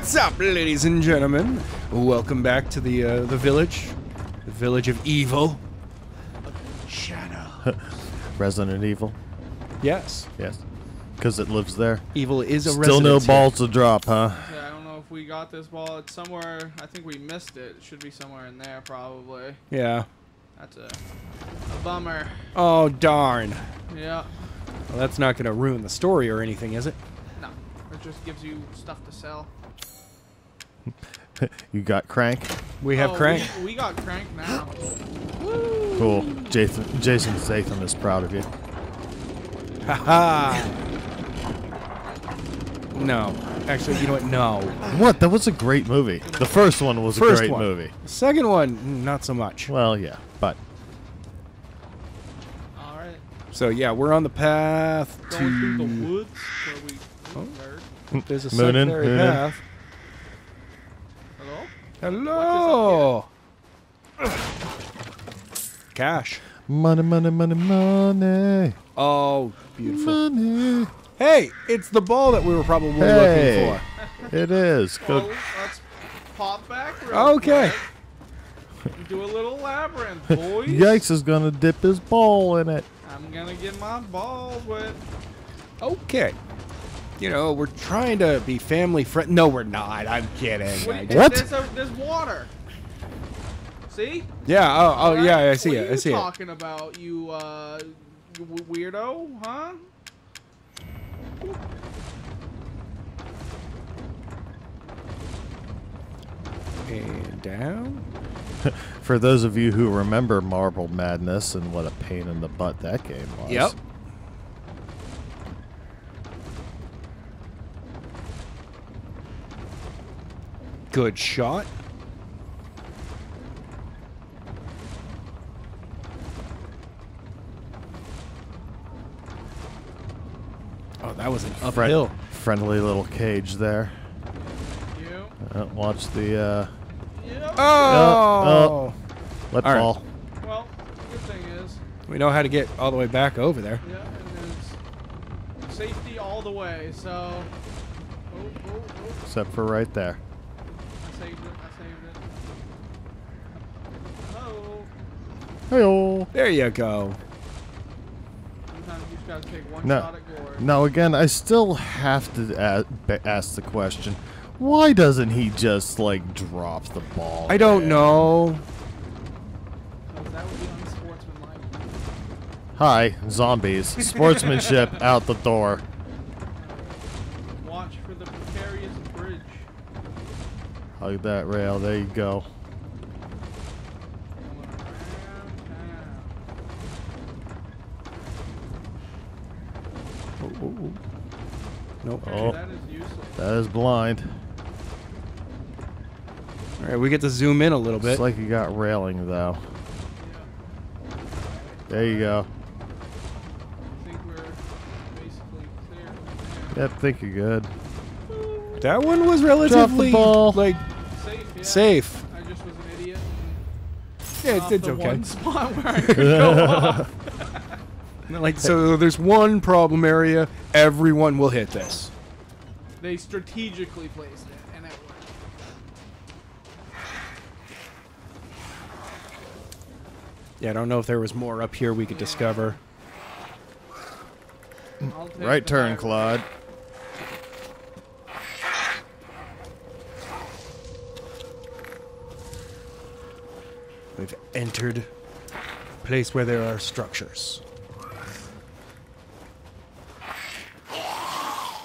What's up, ladies and gentlemen? Welcome back to the village. The village of evil. Shadow. Resident Evil. Yes. Yes. Because it lives there. Evil is a resident. Still no balls to drop, huh? Yeah, I don't know if we got this ball. It's somewhere. I think we missed it. It should be somewhere in there, probably. Yeah. That's a bummer. Oh, darn. Yeah. Well, that's not going to ruin the story or anything, is it? No. It just gives you stuff to sell. You got crank? We have crank. We got crank now. Woo. Cool. Jason Statham is proud of you. Haha. No. Actually, you know what? No. What? That was a great movie. The first one was a great movie. The second one, not so much. Well, yeah, but. All right. So, yeah, we're on the path to... the woods where we... Oh. There's a secondary path. Hello? Hello! Cash. Money, money, money, money. Oh, beautiful. Money. Hey, it's the ball that we were probably looking for. It is. Good. Well, let's pop back real quick. Do a little labyrinth, boys. Yikes is going to dip his ball in it. I'm going to get my ball wet. Okay. You know, we're trying to be family friendly. No, we're not. I'm kidding. What? There's water. See? Yeah. Oh, right. Yeah. I see it. I see it. What are you talking about, you weirdo? Huh? And down. For those of you who remember Marble Madness and what a pain in the butt that game was. Yep. Good shot. Oh, that was an uphill. Friendly little cage there. Watch the. Let fall. Right. Well, the good thing is we know how to get all the way back over there. Yeah, and there's safety all the way. So. Except for right there. Hey-oh. There you go. Sometimes you just gotta take one shot at glory. Now again, I still have to ask the question, why doesn't he just, like, drop the ball? I don't know. That would be unsportsmanlike. Hi, zombies. Sportsmanship out the door. Watch for the precarious bridge. Hug that rail. There you go. Ooh. Nope. Oh, that is useless. That is blind. All right, we get to zoom in a little bit. It's like you got railing though. Yeah. There you go. I think we're basically clear. Yeah, I think you're good. That one was relatively like safe. Yeah. Safe. I just was an idiot. Yeah, it's okay. One spot where I could go off. Like, so there's one problem area, everyone will hit this. They strategically placed it, and it worked. Yeah, I don't know if there was more up here we could discover. Right turn, Claude. We've entered a place where there are structures.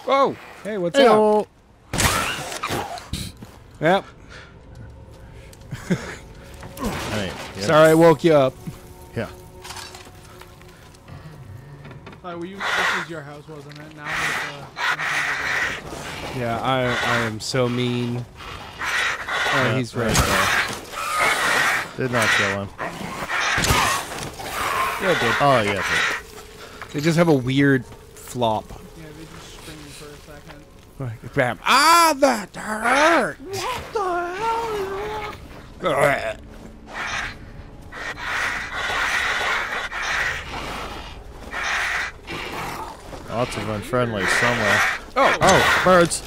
Oh, hey, what's up? Yep. Hey, yes. Sorry, I woke you up. Yeah. This was your house, wasn't it? Now it's, yeah, I am so mean. Oh, yeah, he's right there. Did not kill him. Yeah, it did. Oh, yeah. They just have a weird flop. Bam. Ah, that hurt! What the hell is that? Lots of unfriendly somewhere. Oh! Oh, birds!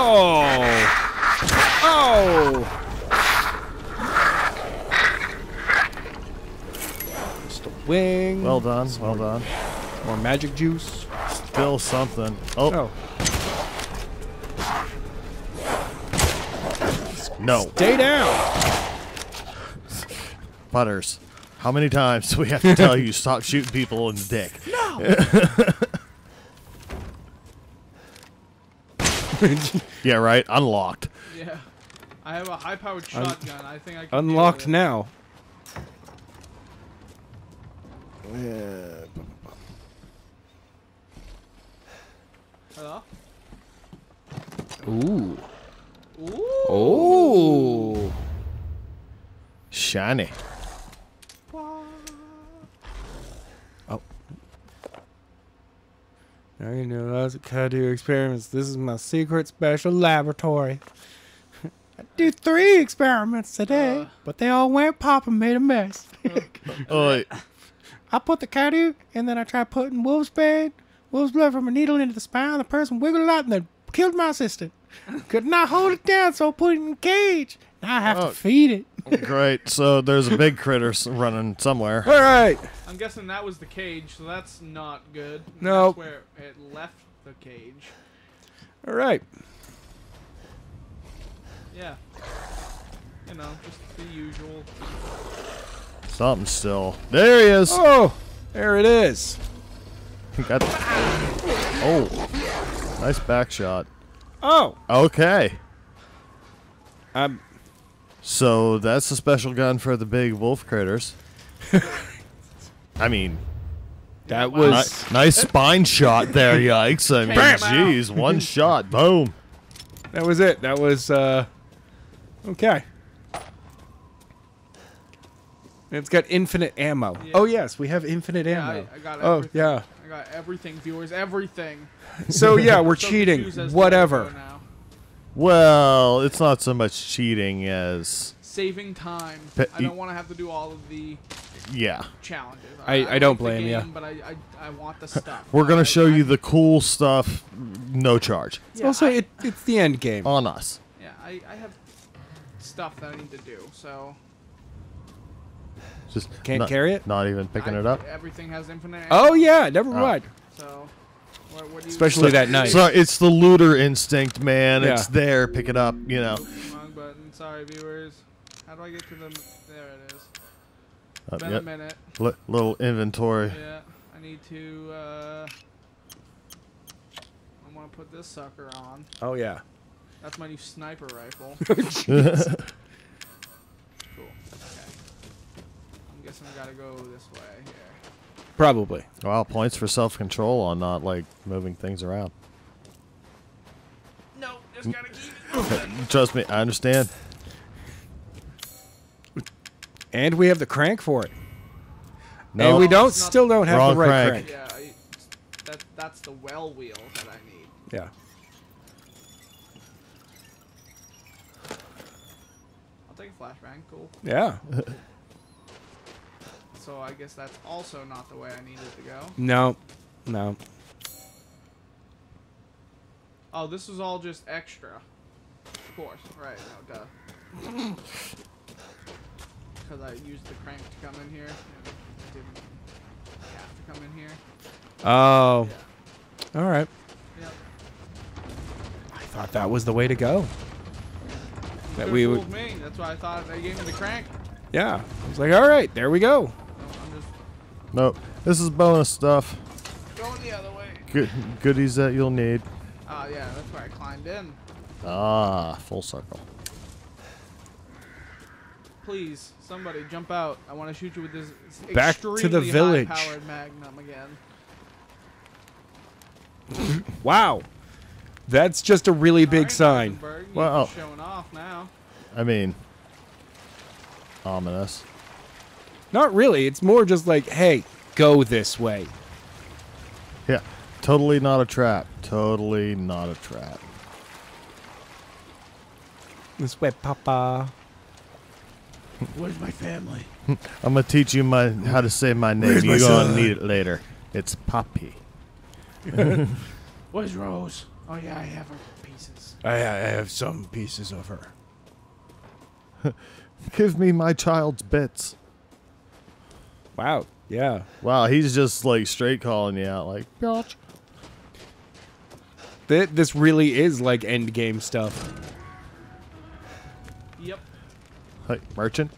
Oh! Oh! Just a wing. Well done, well done. More magic juice. Still something. Oh. No. Stay down! Butters, how many times do we have to tell you stop shooting people in the dick? No! Yeah, right? Unlocked. Yeah. I have a high-powered shotgun. I think I can unlocked now. Yeah. Hello? Ooh. Ooh. Ooh. Shiny. Wah. Oh. Now you know I was how to do experiments. This is my secret special laboratory. I do 3 experiments today, but they all went pop and made a mess. I put the cow and then I tried putting wolf's blood from a needle into the spine. The person wiggled out and then killed my assistant. Could not hold it down, so I put it in a cage. Now I have to feed it. Great. So there's a big critter running somewhere. All right. I'm guessing that was the cage, so that's not good. No. That's where it left the cage. All right. Yeah. You know, just the usual. Something still. There he is. Oh, there it is. Got oh, nice back shot. Oh. Okay. So that's the special gun for the big wolf critters. I mean, that was nice spine shot there, yikes! I mean, jeez, one shot, boom. That was it. That was okay. It's got infinite ammo. Yeah. Oh yes, we have infinite ammo. I got everything. Oh yeah. I got everything, viewers, everything. So yeah, we're cheating. Whatever. Well, it's not so much cheating as saving time. I don't want to have to do all of the challenges. I don't blame you. But I want the stuff. We're gonna show you the cool stuff, no charge. Yeah, also, it's the end game on us. Yeah, I have stuff that I need to do, so. Just can't carry it? Not even picking it up? Everything has infinite ammo. Oh, yeah, never mind. So, what do you especially that knife. So it's the looter instinct, man. Yeah. It's there, pick it up, you know. Wrong button. Sorry, viewers. How do I get to the... There it is. Been a minute. Little inventory. Yeah, I need to... I want to put this sucker on. Oh, yeah. That's my new sniper rifle. I gotta go this way here. Probably. Wow, points for self-control on not like moving things around. No, just gotta keep it moving. Trust me, I understand. And we have the crank for it. No, and we don't still don't have the right crank. Yeah, that's the well wheel that I need. Yeah. I'll take a flashbang. Cool. Yeah. So I guess that's also not the way I needed to go. No. No. Oh, this was all just extra. Of course. Right. No, duh. Because I used the crank to come in here. And I didn't have to come in here. Oh. Yeah. All right. Yep. I thought that was the way to go. That we would... me. That's why I thought they gave me the crank. Yeah. I was like, all right, there we go. Nope. This is bonus stuff. Going the other way. Goodies that you'll need. Oh, yeah. That's where I climbed in. Ah, full circle. Please, somebody jump out. I want to shoot you with this back to the village. High-powered magnum again. Wow. That's just a really big sign. Wow. Showing off now. I mean, ominous. Not really. It's more just like, hey, go this way. Yeah. Totally not a trap. Totally not a trap. This way, Papa. Where's my family? I'm going to teach you how to say my name. You're going to need it later. It's Poppy. Where's Rose? Oh, yeah, I have her. pieces. I have some pieces of her. Give me my child's bits. Wow. Yeah. Wow, he's just like straight calling you out like, bitch. This really is like end game stuff. Yep. Hey, merchant?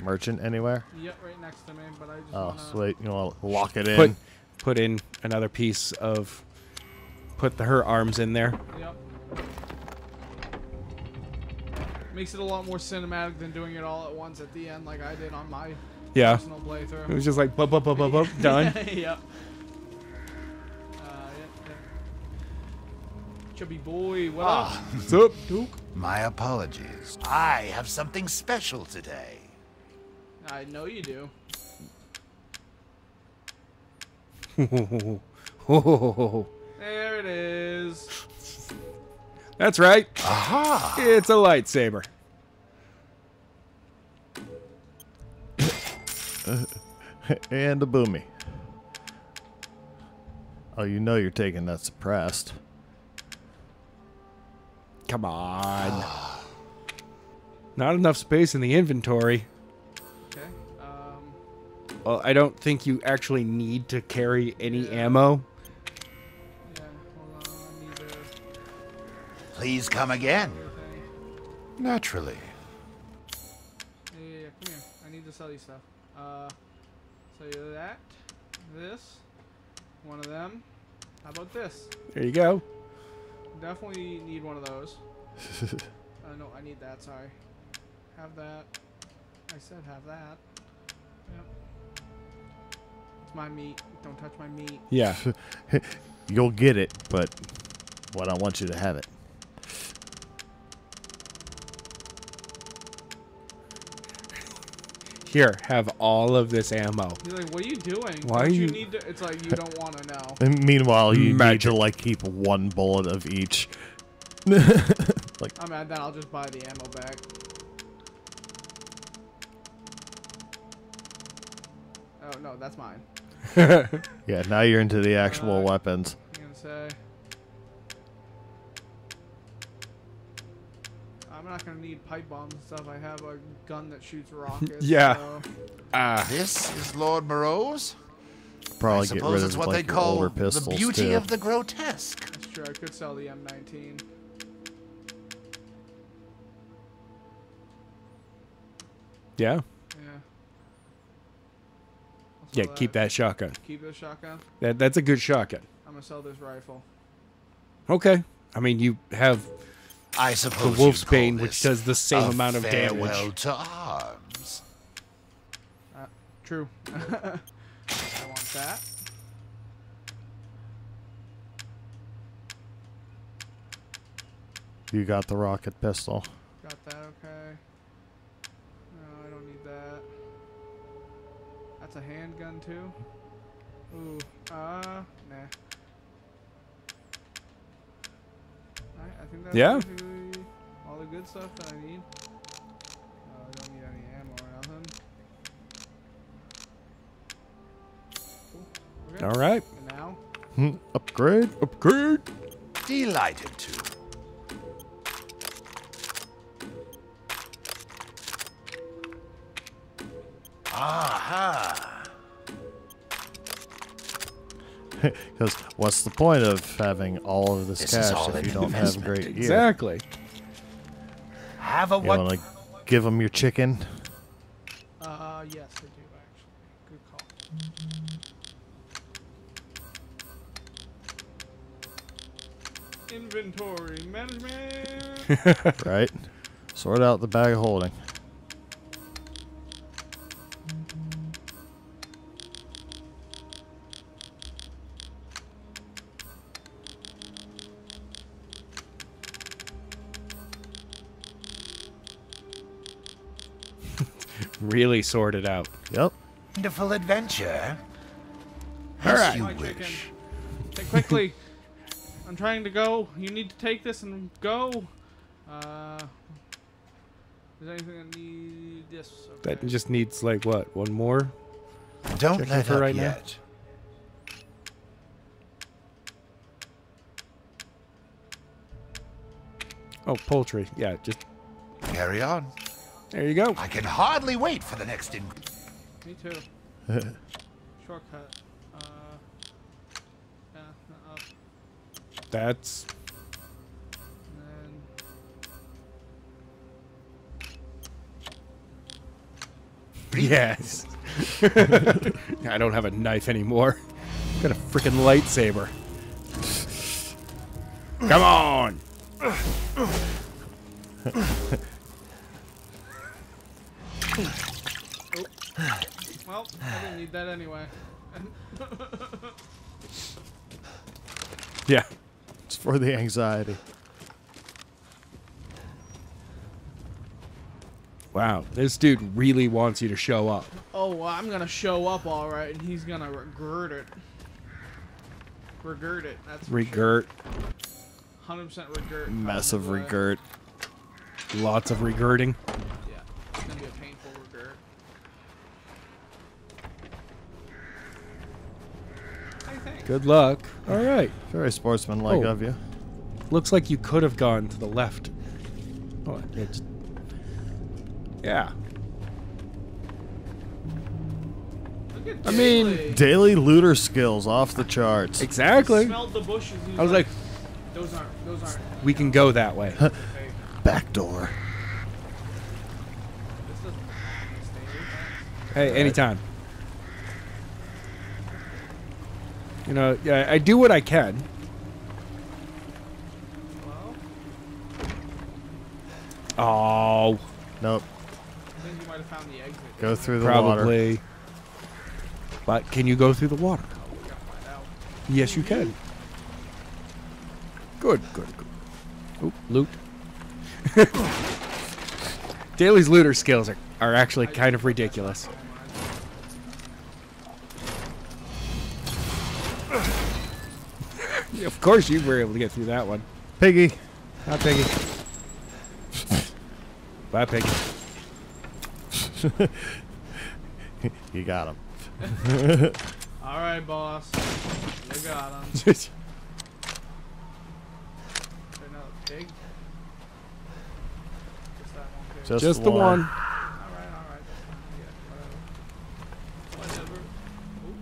Merchant anywhere? Yep, right next to me, but I just sweet. You want to lock it in? Put in another piece of... Put her arms in there. Yep. Makes it a lot more cinematic than doing it all at once at the end like I did on my personal playthrough. It was just like, bup, bup, bup, bup, bup, done. Yep. Chubby boy, what up? What's up, Duke? My apologies. I have something special today. I know you do. There it is. That's right. Aha! It's a lightsaber. And a boomy. Oh, you know you're taking that suppressed. Come on. Not enough space in the inventory. Okay. Well, I don't think you actually need to carry any ammo. Yeah, hold on. I need to... Please come again. Naturally. Yeah, come here. I need to sell you stuff. Sell you that. This. One of them. How about this? There you go. Definitely need one of those. No, I need that, sorry. Have that. I said have that. Yep. It's my meat. Don't touch my meat. Yeah. You'll get it, but well, I don't want you to have it. Here, have all of this ammo. You're like, what are you doing? Why do you need to? It's like you don't want to know. And meanwhile, you need to like keep one bullet of each. Like, I'm at that. I'll just buy the ammo back. Oh no, that's mine. Yeah, now you're into the actual weapons. I'm gonna say, I'm not gonna need pipe bombs and stuff. I have a gun that shoots rockets. Yeah. So. This is Lord Moreau's. Probably get rid of what they call the beauty of the grotesque. That's true. I could sell the M-19. Yeah. Yeah. Yeah. Keep that shotgun. Keep the shotgun. That's a good shotgun. I'm gonna sell this rifle. Okay. I mean, you have. I suppose the Wolfsbane, which does the same amount of damage. To arms. True. I want that. You got the rocket pistol. Got that, okay. No, I don't need that. That's a handgun, too. Ooh, nah. I think that's basically all the good stuff that I need. I don't need any ammo or nothing. Cool. Okay. All right. And now? Upgrade. Upgrade. Delighted to. Aha. Because what's the point of having all of this cash if you don't have great gear? Exactly. Have a what? You want to give them your chicken? Yes, I do actually. Good call. Inventory management. Right. Sort out the bag of holding. Really sorted out. Yep. Wonderful adventure. All right. You wish. Quickly. I'm trying to go. You need to take this and go. Is there anything I need? Yes. Okay. That just needs like what? One more? Don't Checking let her right yet. Now. Oh, poultry. Yeah, just... Carry on. There you go. I can hardly wait for the next ingredient. Me too. Shortcut. Yeah, not up. That's... Yes. I don't have a knife anymore. I've got a freaking lightsaber. Come on. Well, I didn't need that anyway. Yeah. It's for the anxiety. Wow, this dude really wants you to show up. Oh, well, I'm gonna show up all right, and he's gonna regret it. Regret it. That's regret. 100% regret. Massive regret. Lots of regretting. Yeah, it's gonna be a painful regret. Hey, thanks. Good luck. All right. Very sportsmanlike of you. Looks like you could have gone to the left. Oh, it's. Yeah. I mean, daily looter skills off the charts. Exactly. The bushes, I was like, those aren't. We can go that way. Back door. Hey, anytime. You know, yeah, I do what I can. Oh. Nope. Found the exit. Go through the probably water. But can you go through the water? Yes, you can. Good, good, good. Oh, loot. Daly's looter skills are actually kind of ridiculous. Of course you were able to get through that one. Piggy. Hi, Piggy. Bye, Piggy. You got him. All right, boss. You got him. They're not big. Just the one. All right, all right. Yeah, whatever. Ooh,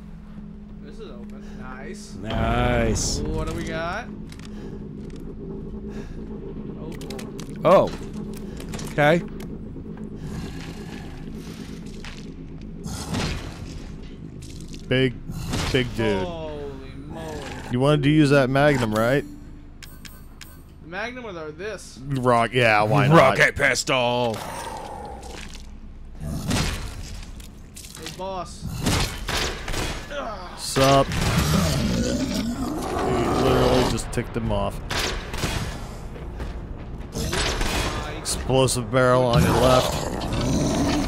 this is open. Nice. Nice. Ooh, what do we got? Oh. Oh. Okay. Big dude. Holy moly. You wanted to use that Magnum, right? The Magnum with our this. Rock, yeah, why not? Rocket pistol. Hey, boss. Sup? He literally just ticked him off. Explosive barrel on your left.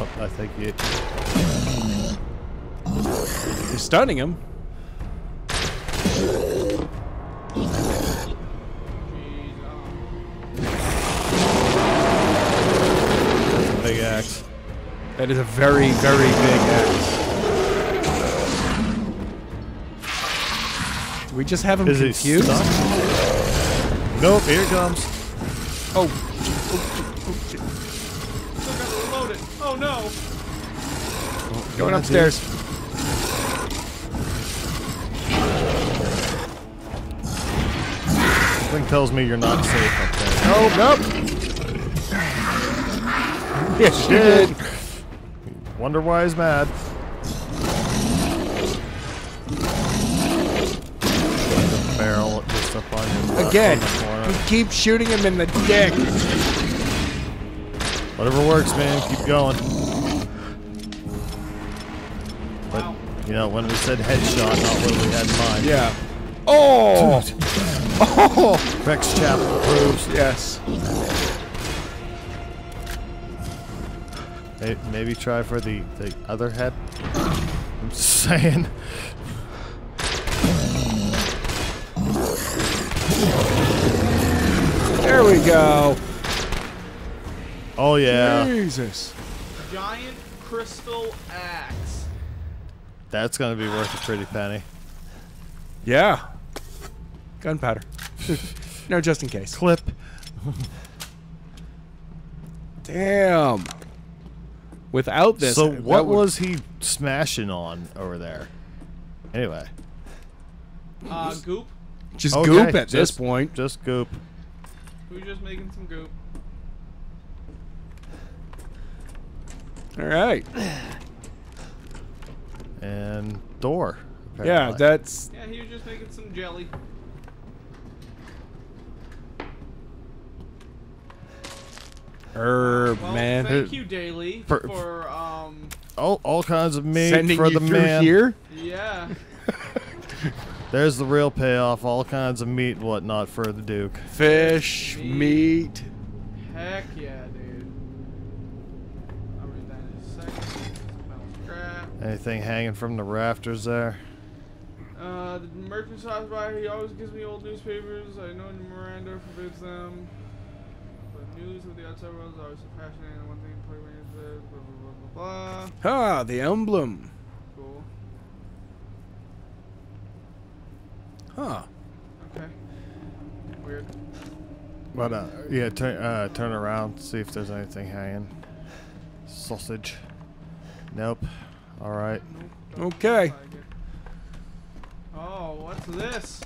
Oh, I think you. You're stunning him. Big axe. That is a very, very big axe. Do we just have him is confused? Nope, here it comes. Oh. Still got to reload it. Oh no. Oh, going upstairs. Something tells me you're not safe up there. Oh, nope. Yes, you did. Wonder why he's mad. The barrel just up on him. Again, you keep shooting him in the dick. Whatever works, man. Keep going. But, you know, when we said headshot, not what we had in mind. Yeah. Oh! Oh! Rex Chapel approves. Yes. Maybe try for the other head. I'm just saying. There we go. Oh yeah. Jesus. Giant crystal axe. That's gonna be worth a pretty penny. Yeah. Gunpowder. No, just in case. Clip. Damn. Without this... So what would... was he smashing on over there? Anyway. Goop. Just okay, goop at this point. Just goop. We're just making some goop. Alright. And door. Apparently. Yeah, that's... Yeah, he was just making some jelly. Well, man. Thank you, Daily, for all kinds of meat sending for you the man here. Yeah. There's the real payoff. All kinds of meat, and whatnot for the Duke. Fish, meat. Heck yeah, dude. I'll read that in a second. Crap. Anything hanging from the rafters there? The merchant stops by. He always gives me old newspapers. I know Miranda forbids them. News with the outside world is always so fascinating. One thing playing is blah blah blah blah blah. Ah, the emblem. Cool. Huh. Okay. Weird. But yeah, turn around, see if there's anything hanging. Sausage. Nope. All right. Nope, okay. Like oh, what's this?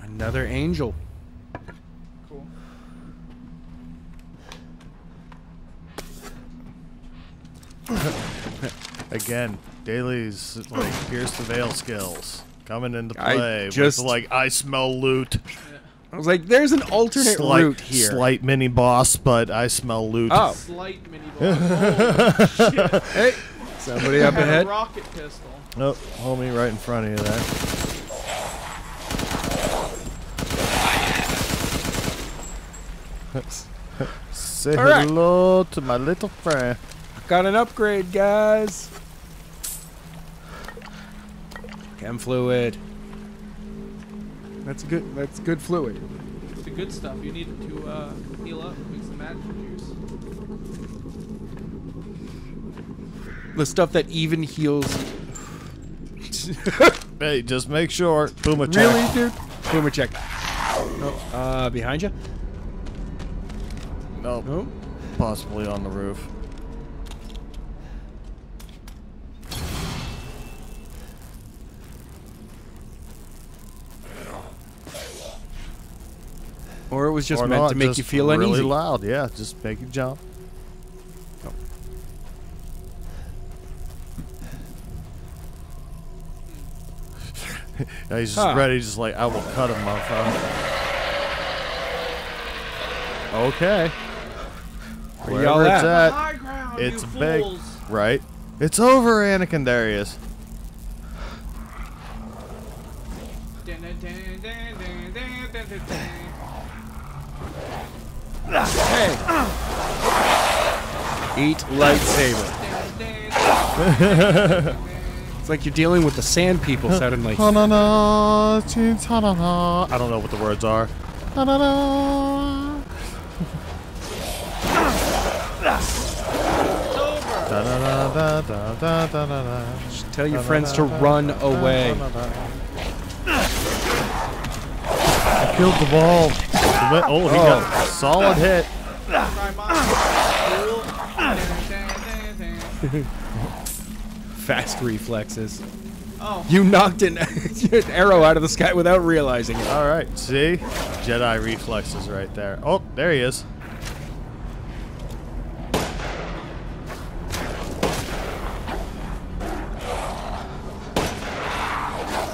Another angel. Again, Daly's like pierce the veil skills coming into play. Just with, like I smell loot. I was like, there's an alternate route here. Slight mini boss, but I smell loot. Oh, slight mini boss. Oh, shit. Hey, somebody up ahead. A rocket pistol. Nope, homie, right in front of you there. Say hello to my little friend. Got an upgrade, guys. Chem fluid. That's good. That's good fluid. It's the good stuff. You need to heal up, make some magic juice. The stuff that even heals. Hey, just make sure. Puma check. Really, dude? Puma check. Oh, behind you? Nope. Nope. Possibly on the roof. Or it was just meant to make you feel uneasy. Really loud, yeah. Just make you jump. Oh. Yeah, he's just ready, just like I will cut him off. Okay. Where y'all at? It's big, right? It's over, Anakin. There he is. Hey. Eat lightsaber. It's like you're dealing with the sand people sounding like. I don't know what the words are. Just tell your friends to run away. I killed the ball. Oh, he got a solid hit. Fast reflexes. Oh. You knocked an arrow out of the sky without realizing it. All right, see? Jedi reflexes right there. Oh, there he is.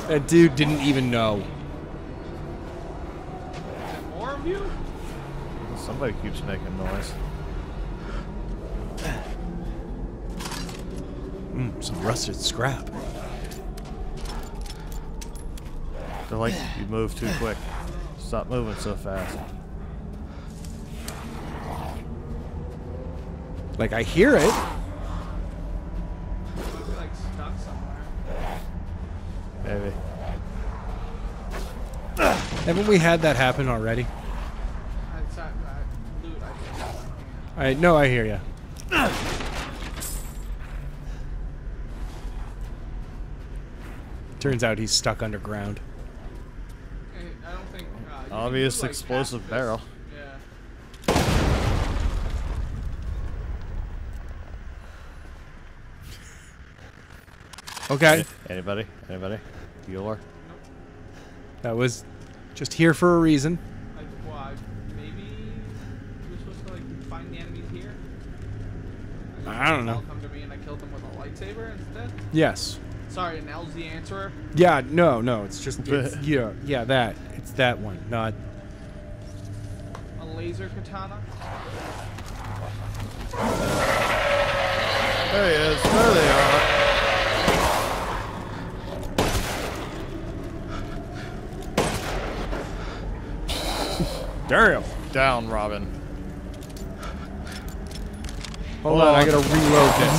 That dude didn't even know. Somebody keeps making noise. Some rusted scrap. They're like, you move too quick. Stop moving so fast. Like, I hear it. Maybe, like, stuck somewhere. Maybe. Haven't we had that happen already? I know, I hear you. Turns out he's stuck underground. I don't think, obvious explosive barrel. Yeah. Okay. Anybody? Anybody? Bueller? Nope. That was just here for a reason. Maybe we're supposed to like find the enemies here. I don't know. Come to me and I killed them with a lightsaber instead. Yes. Sorry, and L's the answerer. Yeah. No. No. It's just. It's, yeah. Yeah. That. It's that one. Not. A laser katana. There he is. There they are. Damn. Down, Robin. Hold on, I gotta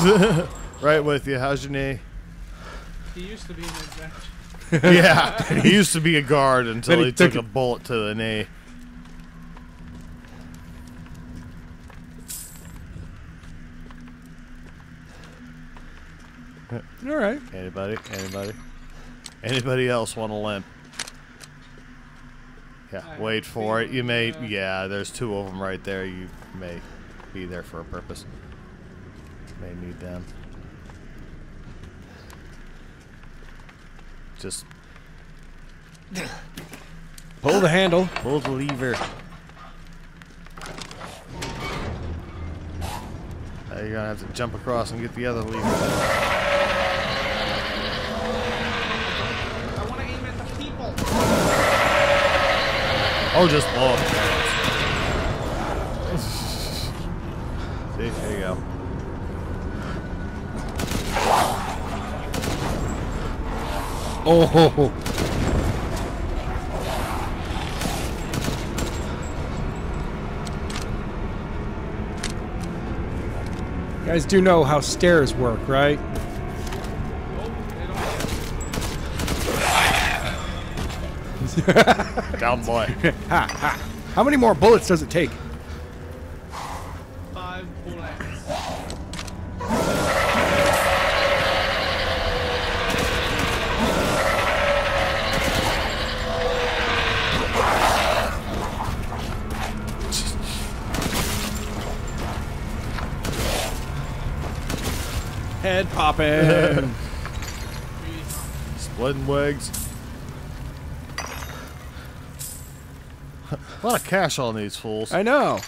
reload this. Right with you. How's your knee? He used to be an adventurer. Yeah, he used to be a guard until he took a bullet to the knee. All right. Anybody? Anybody? Anybody else want to limp? Yeah, wait for it. You may, yeah, there's two of them right there. You may be there for a purpose. May need them. Just pull the handle. Pull the lever. Now you're gonna have to jump across and get the other lever. I want to aim at the people. Oh, just blow up the cannons. See, there you go. Oh, ho, ho. You guys do know how stairs work, right? Down boy. Ha, ha. How many more bullets does it take? 5 bullets. Head popping. Splitting wigs. A lot of cash on these fools. I know.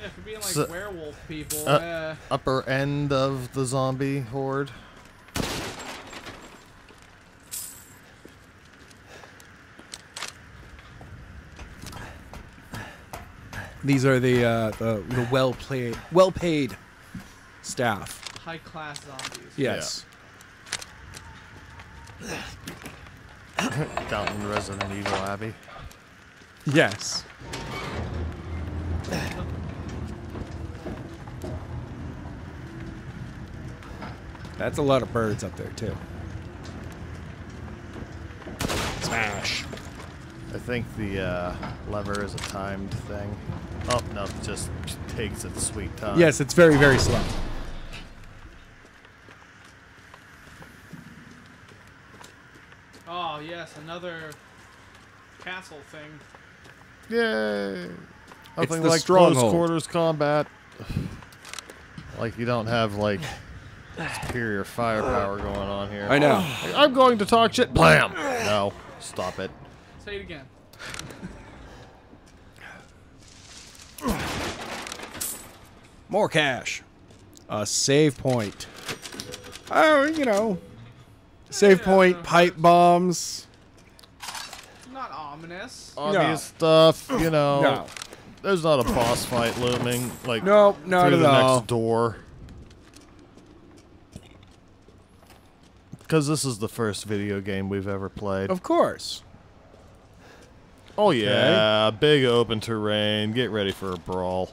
Yeah, for being like so, werewolf people. Upper end of the zombie horde. These are the well paid staff. High class zombies. Yes. Yeah. Down in Resident Evil Abbey. Yes. That's a lot of birds up there, too. Smash. I think the lever is a timed thing. Oh, no, it just takes its sweet time. Yes, it's very, very slow. Oh, yes, another castle thing. Yay! Nothing like close quarters combat. Like you don't have like superior firepower going on here. I know. Like, I'm going to talk shit. Blam! No, stop it. Say it again. More cash. A save point. Oh, you know, save point, pipe bombs. Ominous. Obvious stuff, you know. No. There's not a boss fight looming, like nope, not through the next door. Because this is the first video game we've ever played. Of course. Oh yeah, okay. Big open terrain. Get ready for a brawl.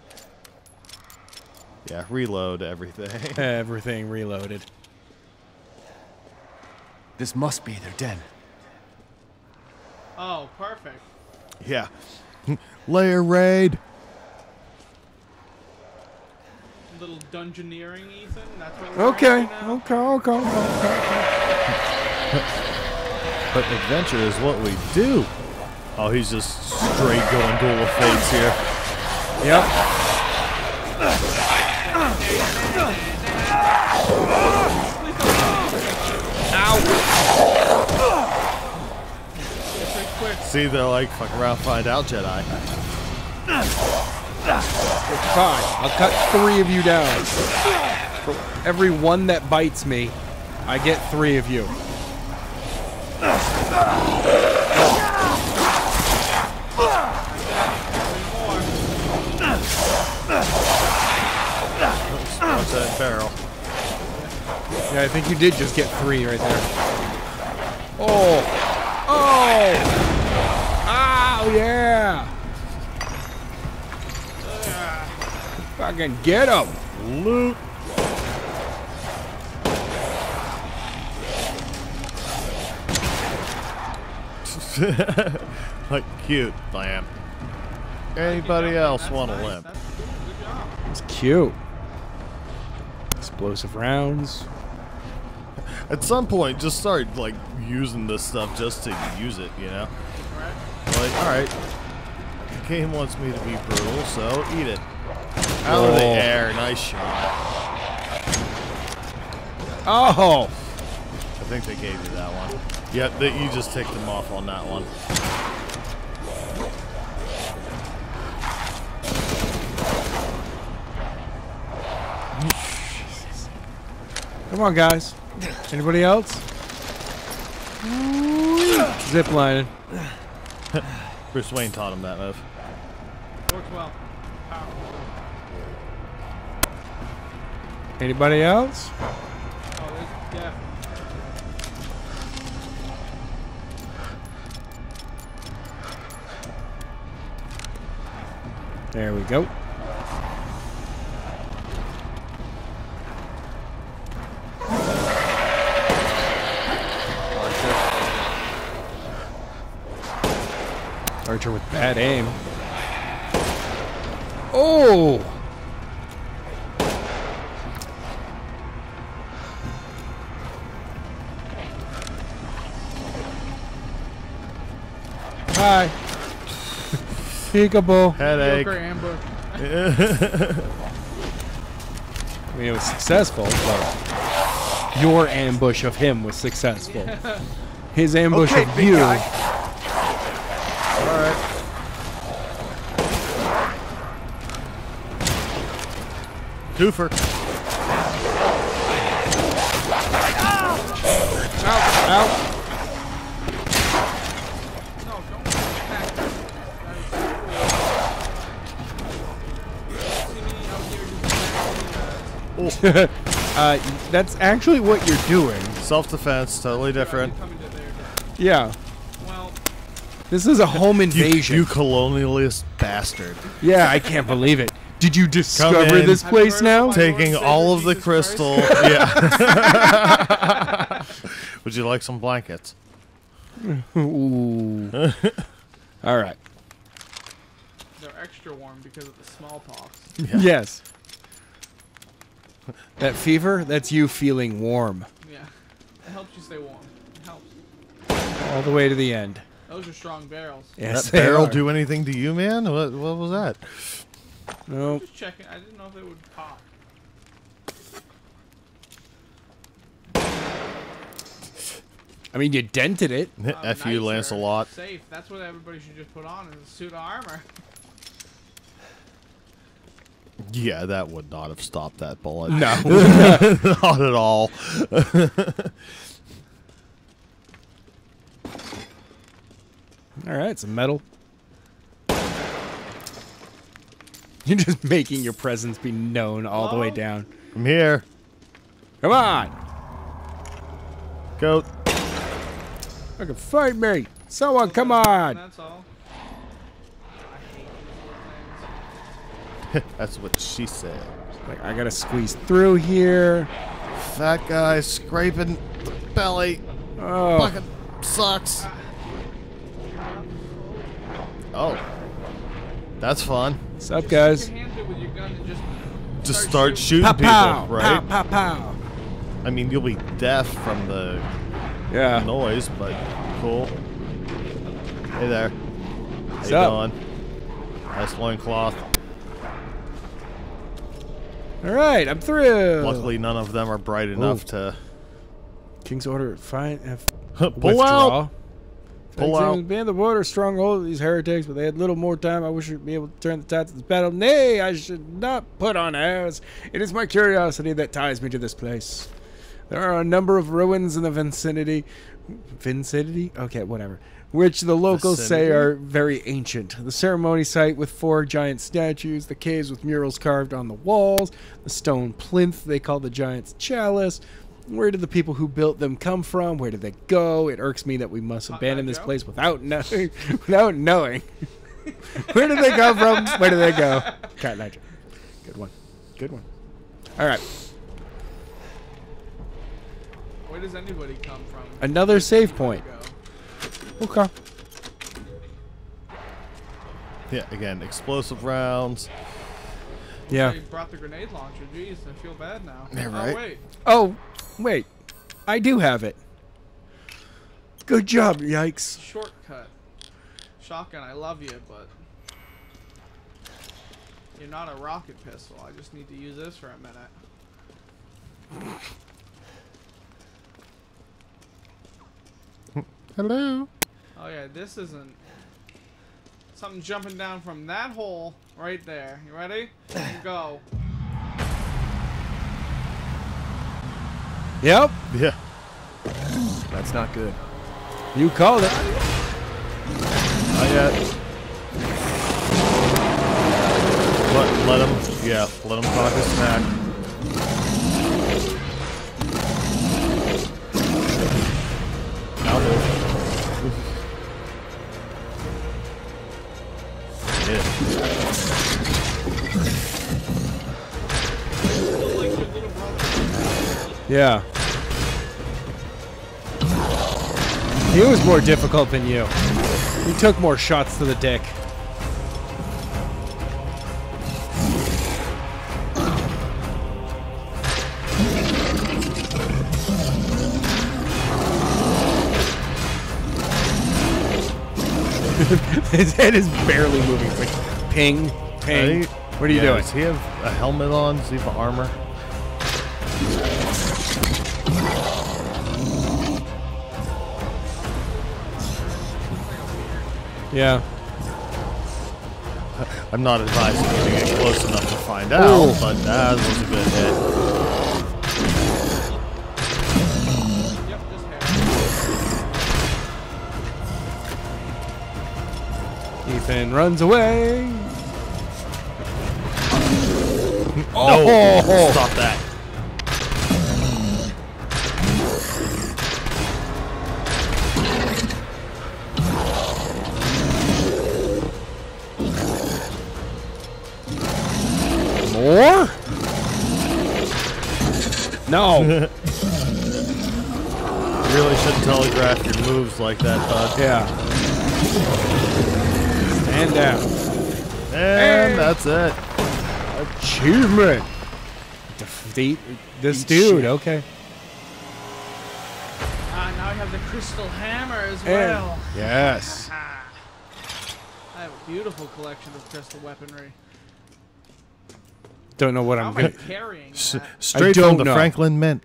Yeah, reload everything. Everything reloaded. This must be their den. Oh, perfect. Yeah. Layer raid. A little dungeoneering, Ethan. That's what we're doing right now. Okay. But adventure is what we do. Oh, he's just straight going duel of fates here. Yep. Ow. Ow! See, they're like, fuck around, find out, Jedi. It's fine. I'll cut three of you down. For every one that bites me, I get three of you. Watch that barrel. Yeah, I think you did just get three right there. Oh! Oh! Oh, yeah! Fucking get him! Loot! Like, cute, lamp. Anybody else want a limp? It's cute. Explosive rounds. At some point, just start, like, using this stuff just to use it, you know? Like, alright. The game wants me to be brutal, so eat it. Out of the air, nice shot. Oh! I think they gave you that one. Yep, that you just ticked them off on that one. Come on, guys. Anybody else? Ziplining. Bruce Wayne taught him that move. Works well. Anybody else? Oh, there's death. There we go. Archer with bad aim. Oh! Hi. Peekaboo. Headache. I mean, it was successful, but your ambush of him was successful. Yeah. His ambush of you. Doofer. Ow! Ow! No, don't attack. That is cool. That's actually what you're doing. Self-defense, totally different. Yeah. Well, this is a home invasion. You colonialist bastard. Yeah, I can't believe it. Did you discover this place now? Taking all of the crystal. Yeah. Would you like some blankets? Ooh. All right. They're extra warm because of the smallpox. Yeah. Yes. That fever, that's you feeling warm. Yeah. It helps you stay warm. It helps. All the way to the end. Those are strong barrels. Yes, that barrel do anything to you, man? What was that? No. Just checking. I didn't know if it would pop. I mean, you dented it. F you, Lancelot. Safe. That's what everybody should just put on, is a suit of armor. Yeah, that would not have stopped that bullet. No. Not at all. All right, some metal. You're just making your presence be known all the way down. I'm here. Come on. Go. I can fight me. Someone, come on. That's all. That's what she said. Like, I gotta squeeze through here. Fat guy scraping the belly. Oh. Fucking sucks. Oh. That's fun. What's up, guys? Just start shooting people, right? Pow, pow, pow. I mean, you'll be deaf from the noise, but cool. Hey there. How you doing? Nice loincloth. All right, I'm through. Luckily, none of them are bright enough to King's order, fine. Pull out. Pull out. Banned the border stronghold of these heretics, but they had little more time. I wish you'd be able to turn the tide to this battle. Nay, I should not put on airs. It is my curiosity that ties me to this place. There are a number of ruins in the vicinity. Vicinity? Okay, whatever. Which the locals say are very ancient. The ceremony site with 4 giant statues, the caves with murals carved on the walls, the stone plinth they call the giant's chalice. Where did the people who built them come from? Where did they go? It irks me that we must abandon this place without knowing. Where did they come from? Where did they go? Cat Nigel. Good one. Good one. All right. Where does anybody come from? Another save point. Okay. Yeah, again, explosive rounds. Yeah. You brought the grenade launcher. Jeez, I feel bad now. Yeah, right. Oh, wait. I do have it. Good job, yikes. Shortcut. Shotgun, I love you, but you're not a rocket pistol. I just need to use this for a minute. Hello. Oh yeah, this isn't something jumping down from that hole right there. You ready? Here you go. Yep. Yeah. That's not good. You called it. Not yet. Let him. Yeah. Let him talk his smack. Yeah. He was more difficult than you. He took more shots to the dick. His head is barely moving. It's like ping, ping. Right? What are you doing? Does he have a helmet on? Does he have armor? Yeah. I'm not advising you to get close enough to find out, but that was a good hit. Yep, just Ethan runs away. No, stop that. More? No. You really shouldn't telegraph your moves like that, bud. Yeah. Stand down. And that's it. Achievement. Defeat this dude. Okay. Now I have the crystal hammer as well. Yes. I have a beautiful collection of crystal weaponry. Don't know what I'm going to straight from the Franklin Mint.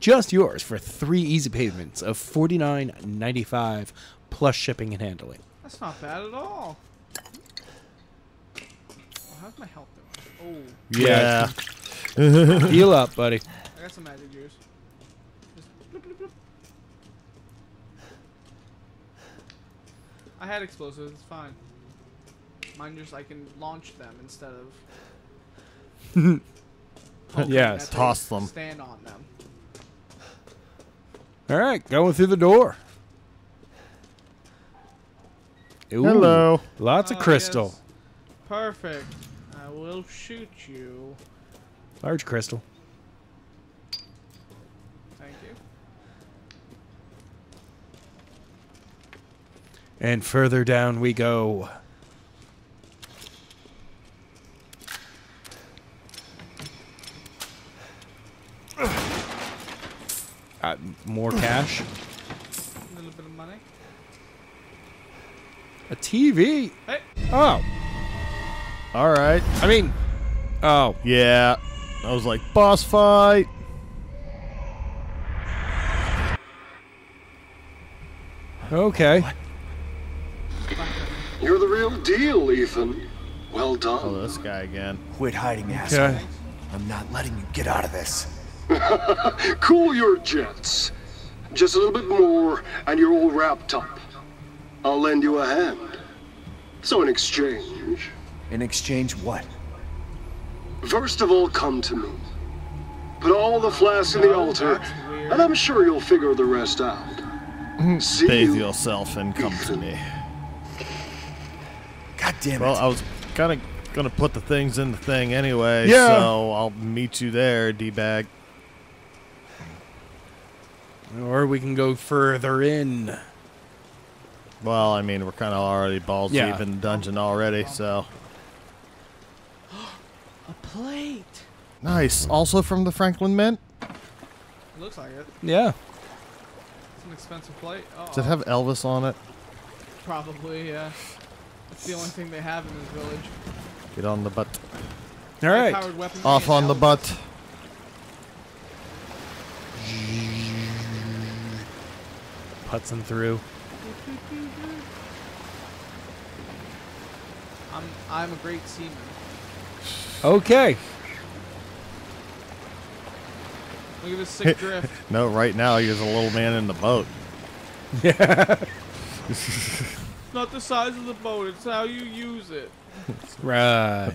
Just yours for 3 easy payments of $49.95 plus shipping and handling. That's not bad at all. Well, how's my health doing? Oh. Yeah. Heal up, buddy. I got some magic juice. Just bloop, bloop, bloop. I had explosives. It's fine. Mine just I can launch them instead of toss them. Stand on them. All right, going through the door. Ooh, hello. Lots of crystal. Yes. Perfect. I will shoot you. Large crystal. Thank you. And further down we go. More cash. A little bit of money. A TV. Hey. Oh. All right. I mean. Oh. Yeah. I was like boss fight. Okay. What? You're the real deal, Ethan. Well done. Oh, this guy again. Quit hiding, asshole. I'm not letting you get out of this. Cool your jets. Just a little bit more, and you're all wrapped up. I'll lend you a hand. So in exchange... In exchange what? First of all, come to me. Put all the flasks in the altar, and I'm sure you'll figure the rest out. See Bathe yourself and come to me. God damn it. Well, I was kind of going to put the things in the thing anyway, so I'll meet you there, D-bag. Or we can go further in. Well, I mean, we're kind of already balls deep in the dungeon already, so... A plate! Nice. Also from the Franklin Mint? Looks like it. Yeah. It's an expensive plate. Uh-oh. Does it have Elvis on it? Probably, yeah. It's the only thing they have in this village. Get on the butt. All right. Off on the butt. Putzing through. I'm a great seaman. Okay. Look at this sick drift. No, right now you're the little man in the boat. Yeah. It's not the size of the boat, it's how you use it. Right.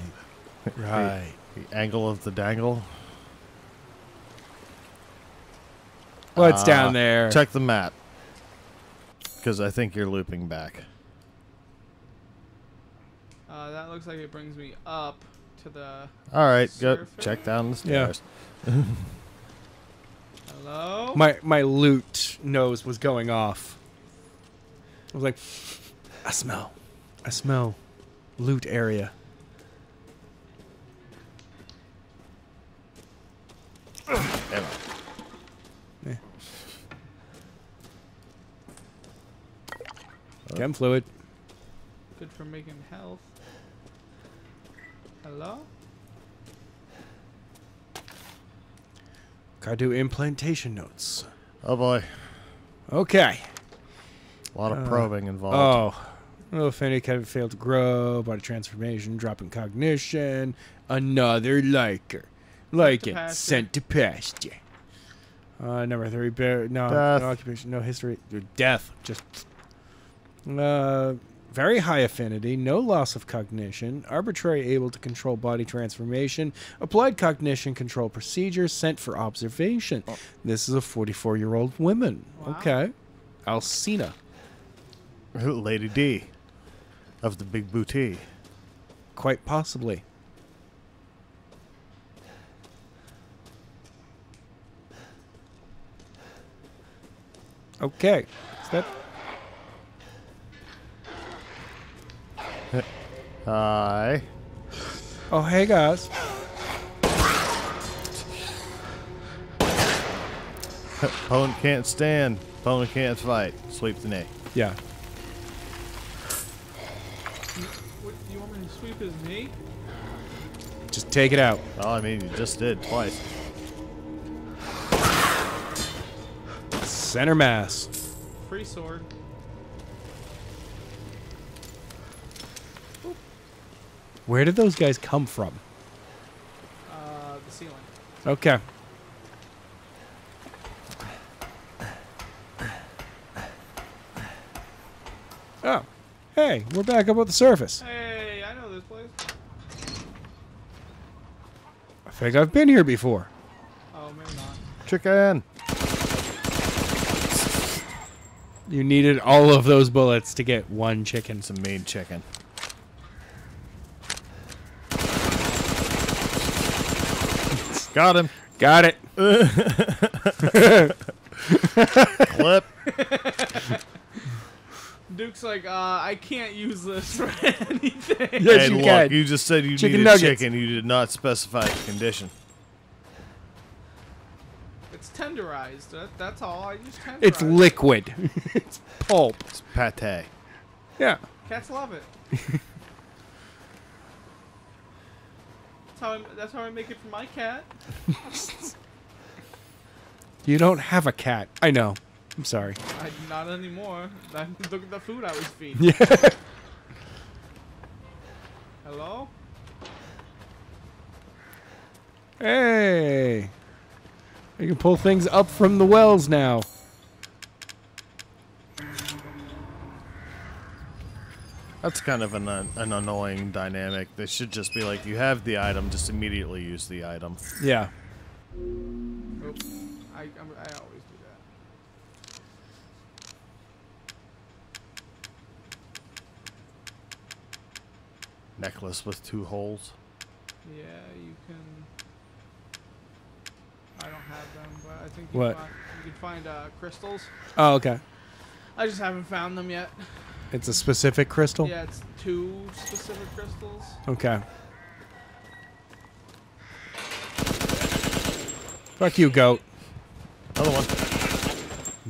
Right. The angle of the dangle. Well, it's down there. Check the map. Because I think you're looping back. That looks like it brings me up to the... Alright, go check down the stairs. Yeah. Hello? My loot nose was going off. I was like, I smell loot area. Damn it. Chem fluid. Good for making health. Hello? Gotta do implantation notes. Oh boy. Okay. A lot of probing involved. Oh. Well, if any kind of failed to grow, body transformation, drop in cognition, another liker. Like it, pasture. Sent to pasture. Number 3, no occupation, no history. Death, just... very high affinity, no loss of cognition, arbitrary able to control body transformation, applied cognition control procedure, sent for observation. Oh. This is a 44-year-old woman. Wow. Okay. Alcina. Lady D. Of the Big Booty. Quite possibly. Okay. Is that... Hi. Oh, hey guys. Opponent can't stand. Opponent can't fight. Sweep the knee. Yeah. What, you want me to sweep his knee? Just take it out. Oh, I mean, you just did twice. Center mass. Free sword. Where did those guys come from? The ceiling. Okay. Oh. Hey, we're back up on the surface. Hey, I know this place. I think I've been here before. Oh, maybe not. Chicken! You needed all of those bullets to get one chicken. Some mean chicken. Got him. Got it. Clip. Duke's like, I can't use this for anything. Yes, and you look, can. You just said you needed chicken. You did not specify the condition. It's tenderized. That's all. I just tenderized. It's liquid. It's pulp. It's pate. Yeah. Cats love it. That's how I make it for my cat. You don't have a cat. I know. I'm sorry. Not anymore. Look at the food I was feeding. Yeah. Hello? Hey! You can pull things up from the wells now. That's kind of an annoying dynamic. They should just be like, you have the item, just immediately use the item. Yeah. Oops. I always do that. Necklace with 2 holes. Yeah, you can... I don't have them, but I think you can find crystals. Oh, okay. I just haven't found them yet. It's a specific crystal? Yeah, it's 2 specific crystals. Okay. Fuck you, goat. Another one.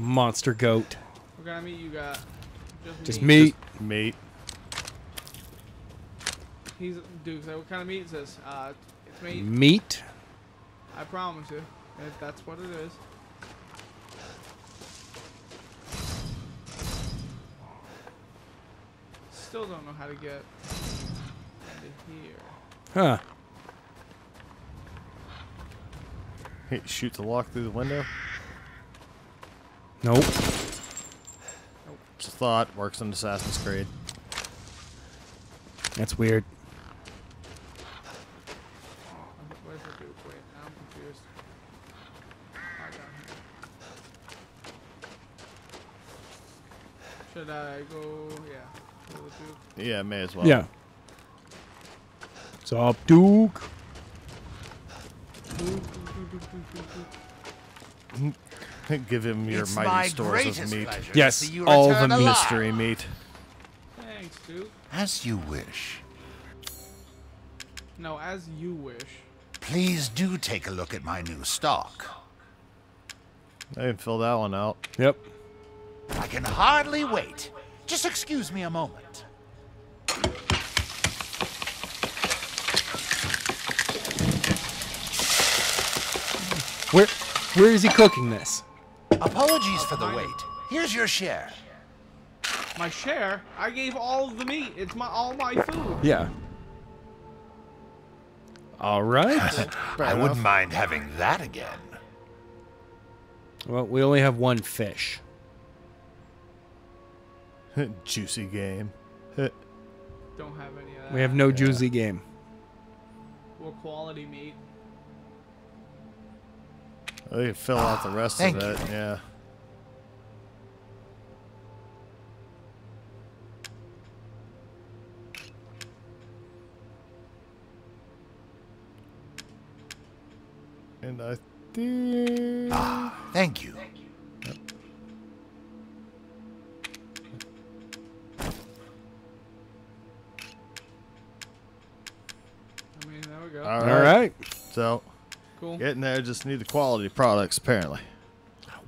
Monster goat. What kind of meat you got? Just meat. Just meat. He's dude. So what kind of meat is this? It's meat. Meat. I promise you, if that's what it is. Still don't know how to get into here. Huh. Hey, shoot the lock through the window? Nope. Just thought, works on Assassin's Creed. That's weird. What does it do? Wait, now I'm confused. I don't know. Should I go? Yeah. Yeah, may as well. Yeah. What's up, Duke? Give him your mighty stores of meat. Yes, all the mystery meat. Thanks, Duke. As you wish. No, as you wish. Please do take a look at my new stock. I can fill that one out. Yep. I can hardly wait. Just excuse me a moment. Where is he cooking this? Apologies for the wait. Here's your share. My share? I gave all of the meat. It's all my food. Yeah. All right. I wouldn't mind having that again. Well, we only have 1 fish. Juicy game. Don't have any of that. We have no juicy game. Or quality meat. They can fill out the rest of it, yeah. And I think... thank you. All right. So, cool. Getting there, just need the quality products, apparently.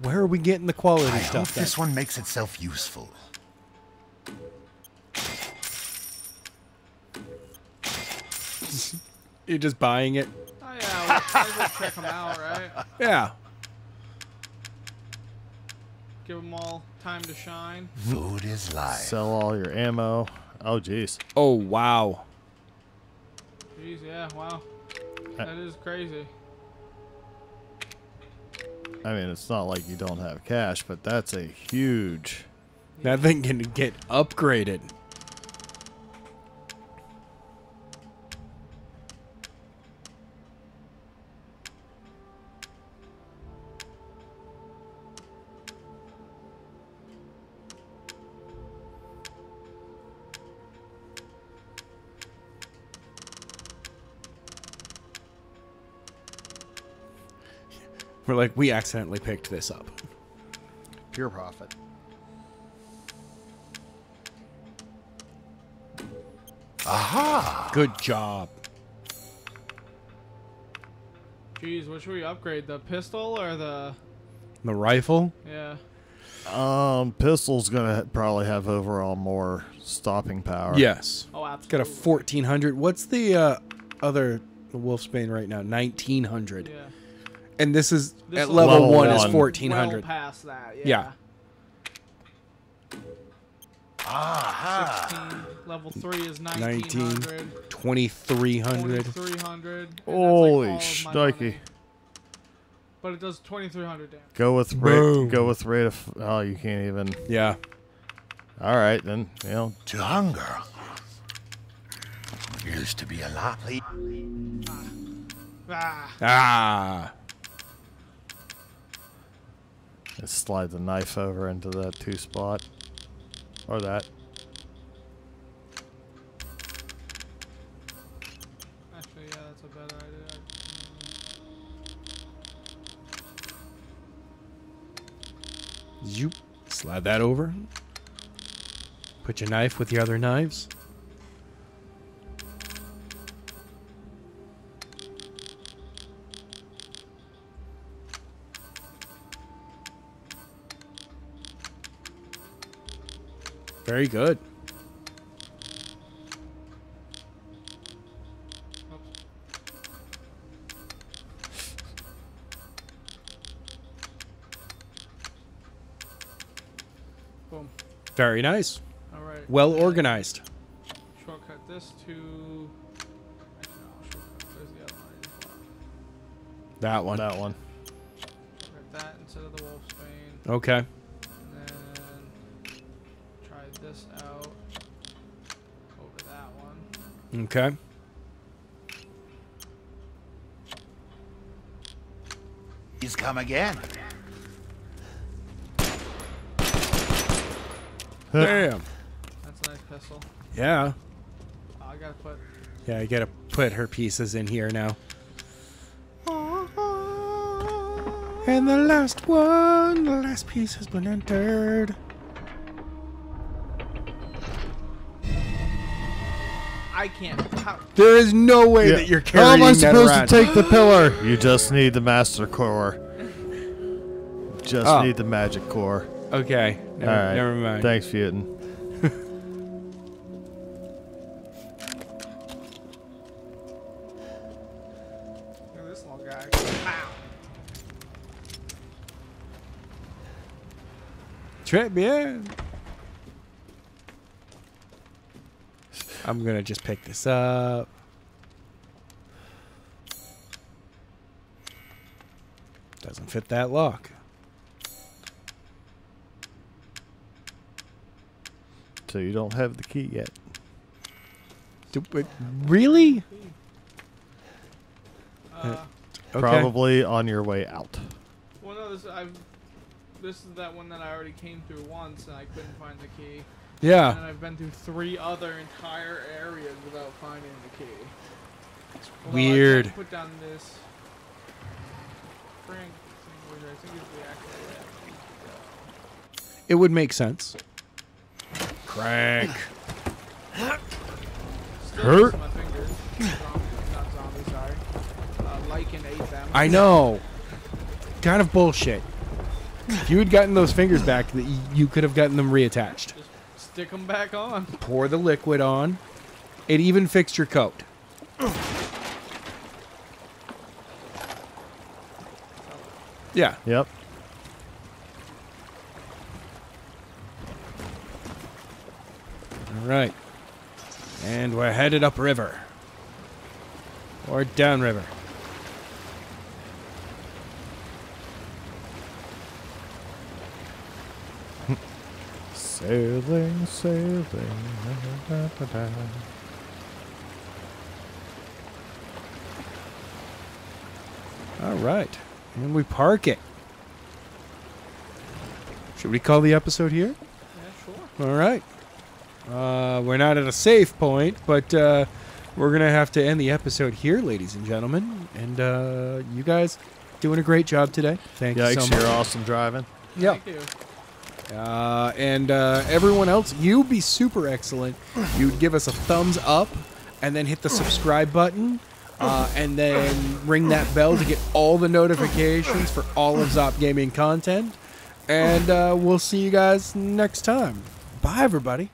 Where are we getting the quality stuff? I hope this one makes itself useful. You're just buying it? Oh, yeah. We'll check them out, right? Yeah. Give them all time to shine. Food is life. Sell all your ammo. Oh, jeez. Oh, wow. Jeez, yeah, wow. That is crazy. I mean, it's not like you don't have cash, but that's a huge... Yeah. That thing can get upgraded. We're like, we accidentally picked this up. Pure profit. Aha! Good job. Jeez, what should we upgrade? The pistol or the... The rifle? Yeah. Pistol's gonna probably have overall more stopping power. Yes. Oh, absolutely. Got a 1400. What's the other Wolfsbane right now? 1900. Yeah. And this is at level 1 is 1400. Well past that, yeah. Aha. 16, level 3 is 1900. 2300. 2300. Holy like shnikey. But it does 2300 damage. Go with rate. Go with rate of. Oh, you can't even. Yeah. All right then. You know. To hunger used to be a lot. Ah. Let's slide the knife over into that 2 spot, or that. Actually, yeah, that's a better idea. You slide that over. Put your knife with the other knives. Very good. Boom. Very nice. All right. Well organized. Shortcut this to. There's the other one. That one. That one. Shortcut that instead of the Wolfsbane. Okay. This out over that one. Okay. He's come again. Damn. That's a nice pistol. Yeah. Oh, I gotta put. Yeah, I gotta put her pieces in here now. And the last one, the last piece has been entered. I can't. There is no way that you're carrying that. How am I supposed to take the pillar? You just need the master core. Just need the magic core. Okay. Never, all right. Never mind. Thanks, Futin. Look at this little guy. Wow. Trap me in. I'm gonna just pick this up. Doesn't fit that lock. So you don't have the key yet. Really? Okay. Probably on your way out. Well, no, this is that one that I already came through once and I couldn't find the key. Yeah. And I've been through 3 other entire areas without finding the key. It's weird. I put down this Frank thing. I think it's the actual. It would make sense. Crank. Hurt. My fingers. Zombies, not zombies, sorry. Lycan ate them. I know. Kind of bullshit. If you had gotten those fingers back, you could have gotten them reattached. Stick them back on. Pour the liquid on. It even fixed your coat. Yeah. Yep. All right. And we're headed upriver. Or downriver. Sailing, sailing, da, da, da, da. All right, and we park it. Should we call the episode here? Yeah, sure. All right. We're not at a safe point, but we're gonna have to end the episode here, ladies and gentlemen. And you guys doing a great job today. Thank you so much. You're awesome driving. Yeah. Thank you. And everyone else, you be super excellent. You'd give us a thumbs up and then hit the subscribe button and then ring that bell to get all the notifications for all of Zop Gaming content. And we'll see you guys next time. Bye, everybody.